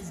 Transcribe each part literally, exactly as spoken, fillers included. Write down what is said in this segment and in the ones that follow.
has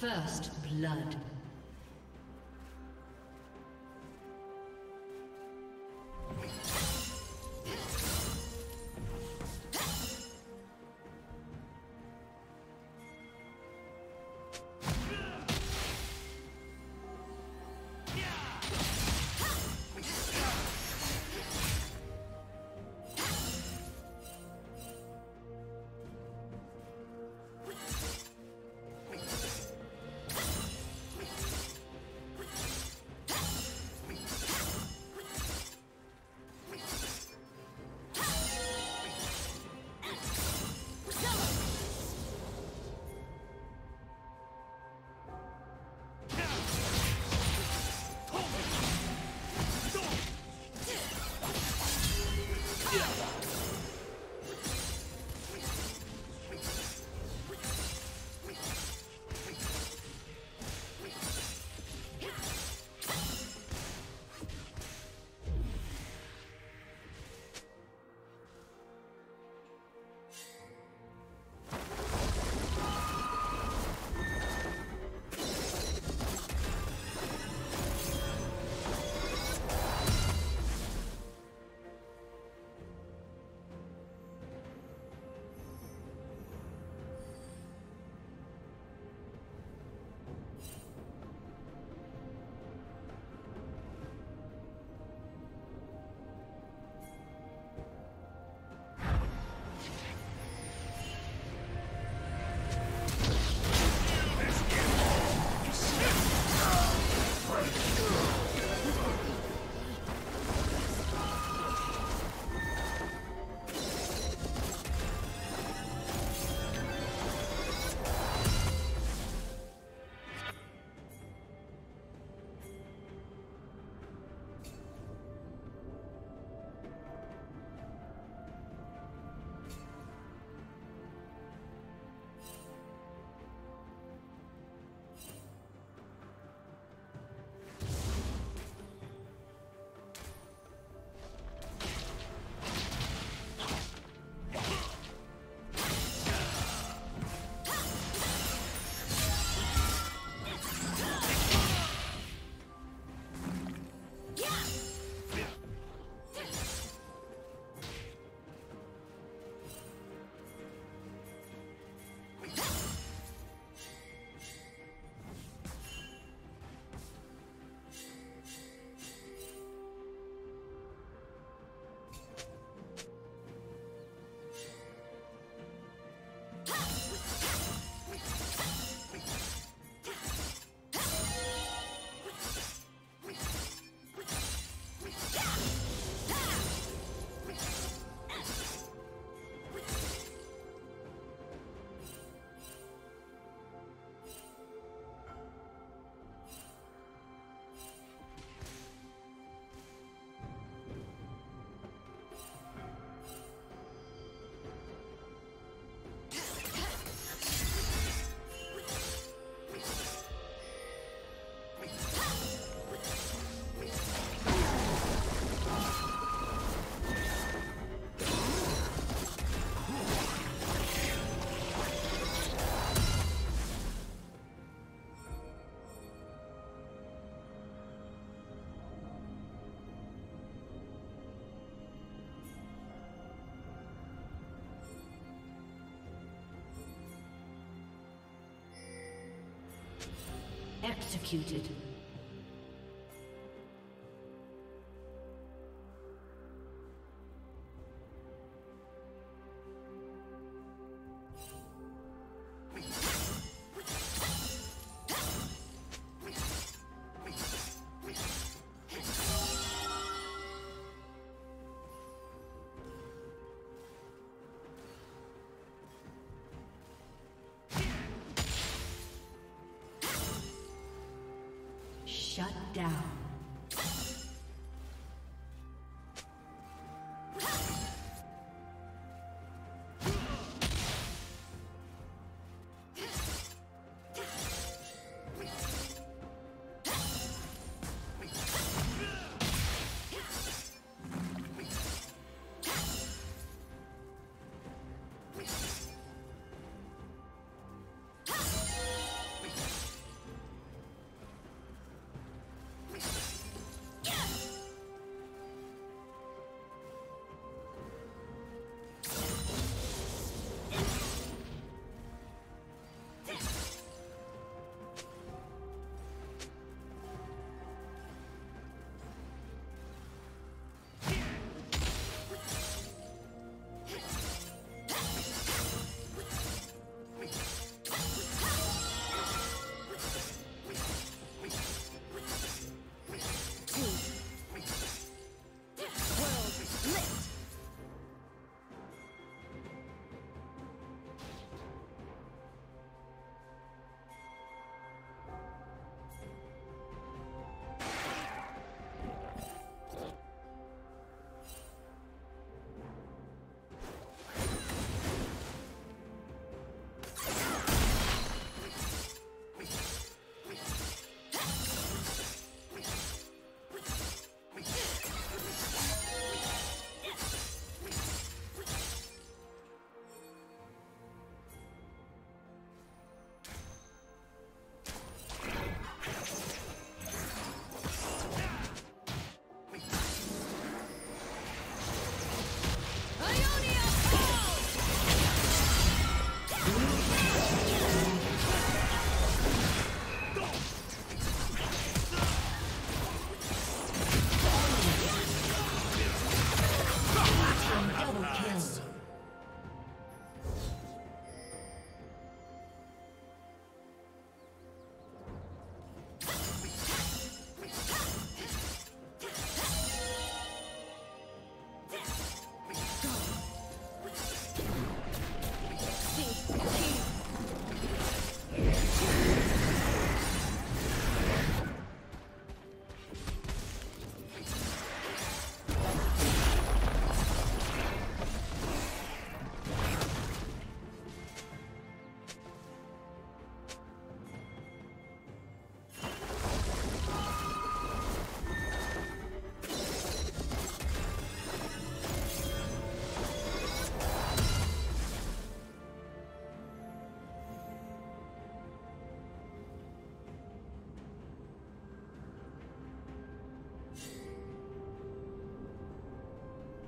First blood. Executed. Shut down.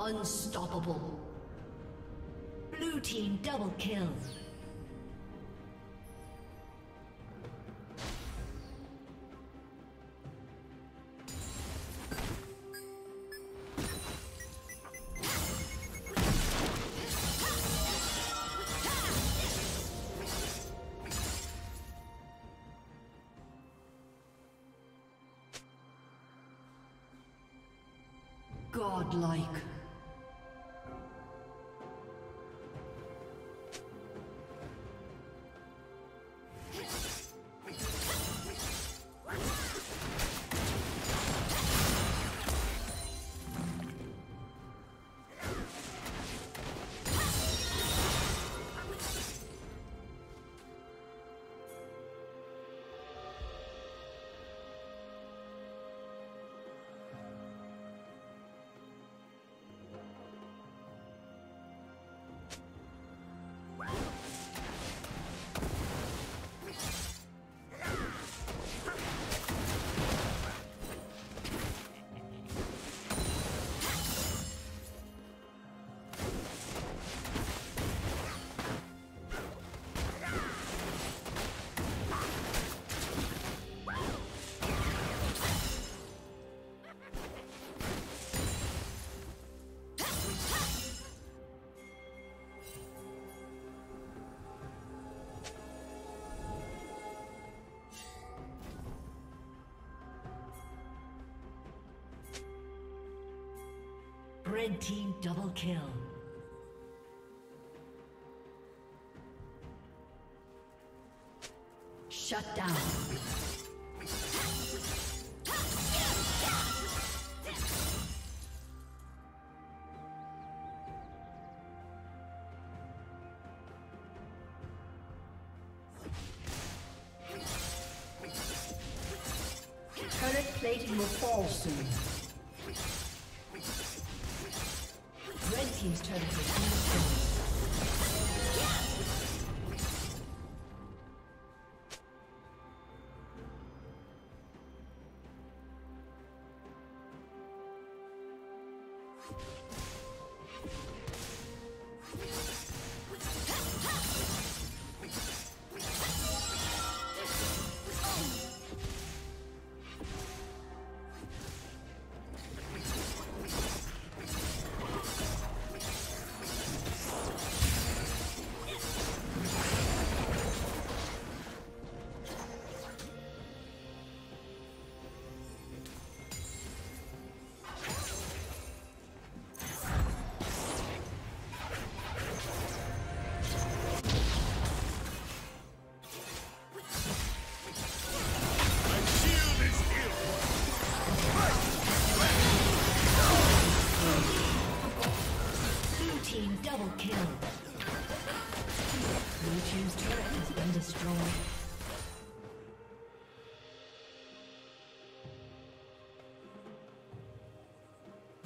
Unstoppable. Blue team double kill. Godlike. Red team double kill. Shut down. Turret plating will fall soon. Red team's turret is soon.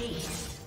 Ace.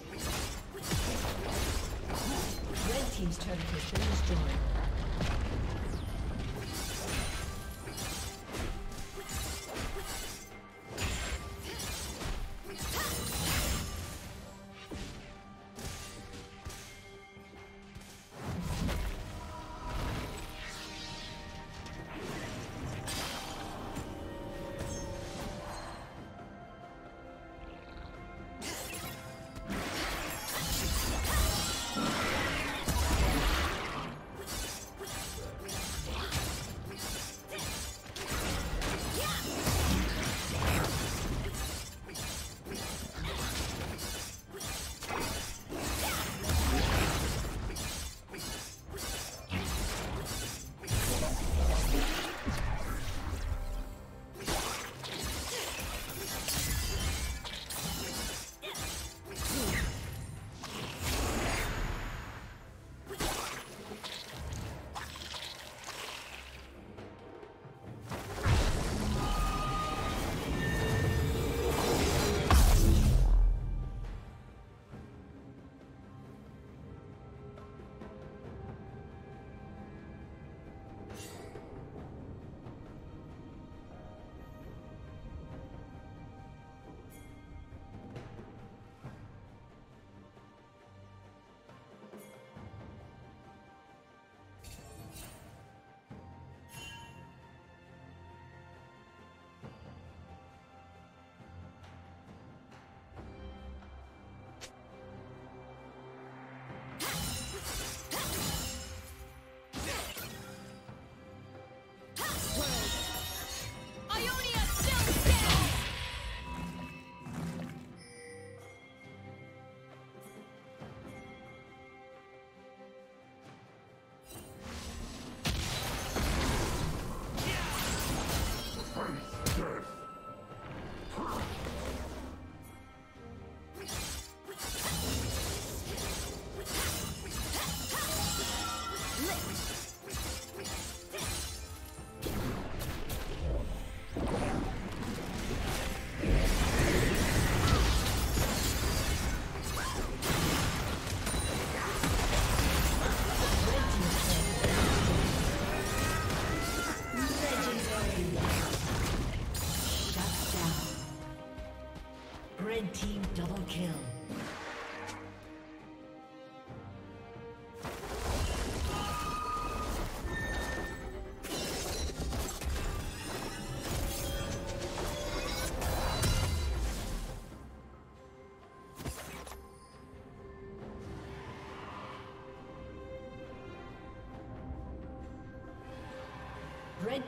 Red team double kill. Red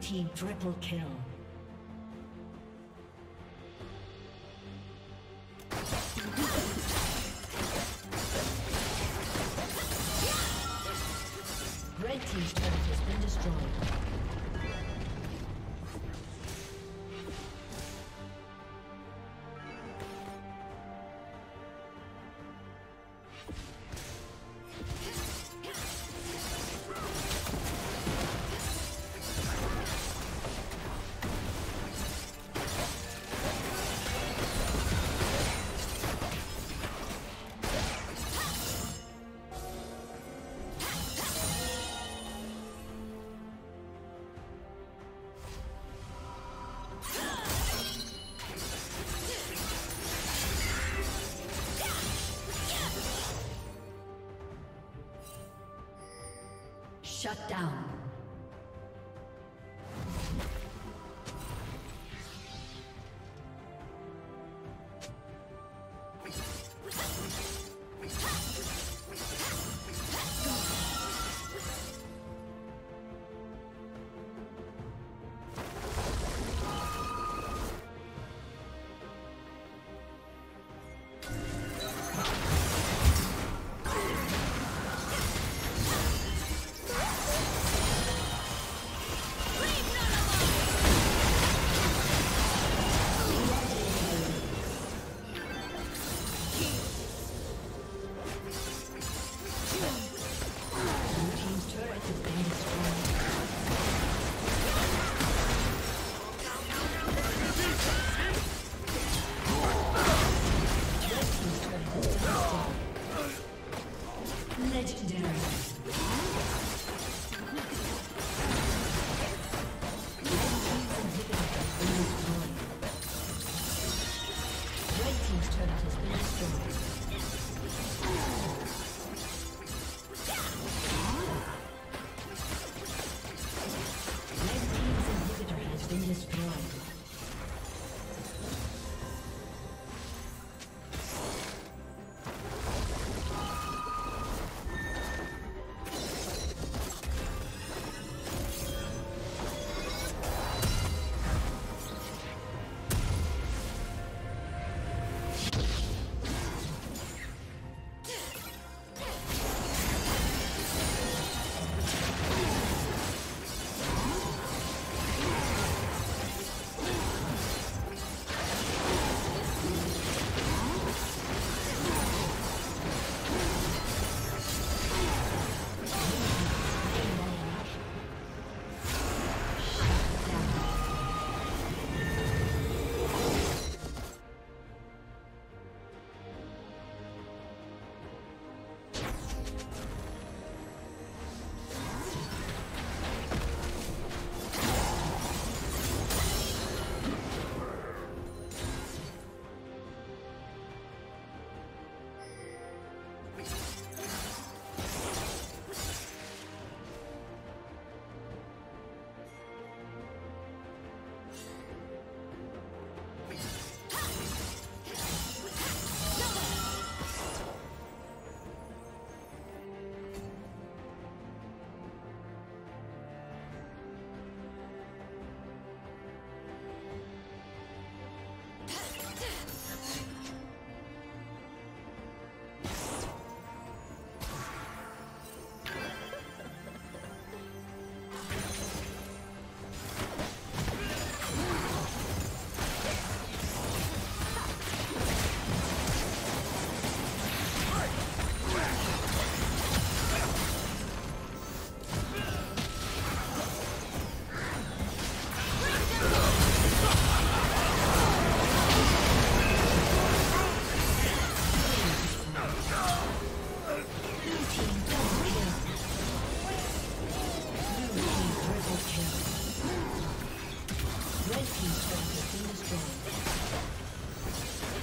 Team triple kill. Red team's turret has been destroyed. Shut down.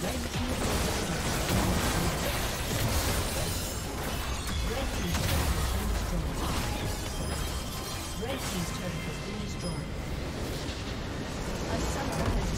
Red team's turret has been destroyed. A summoner has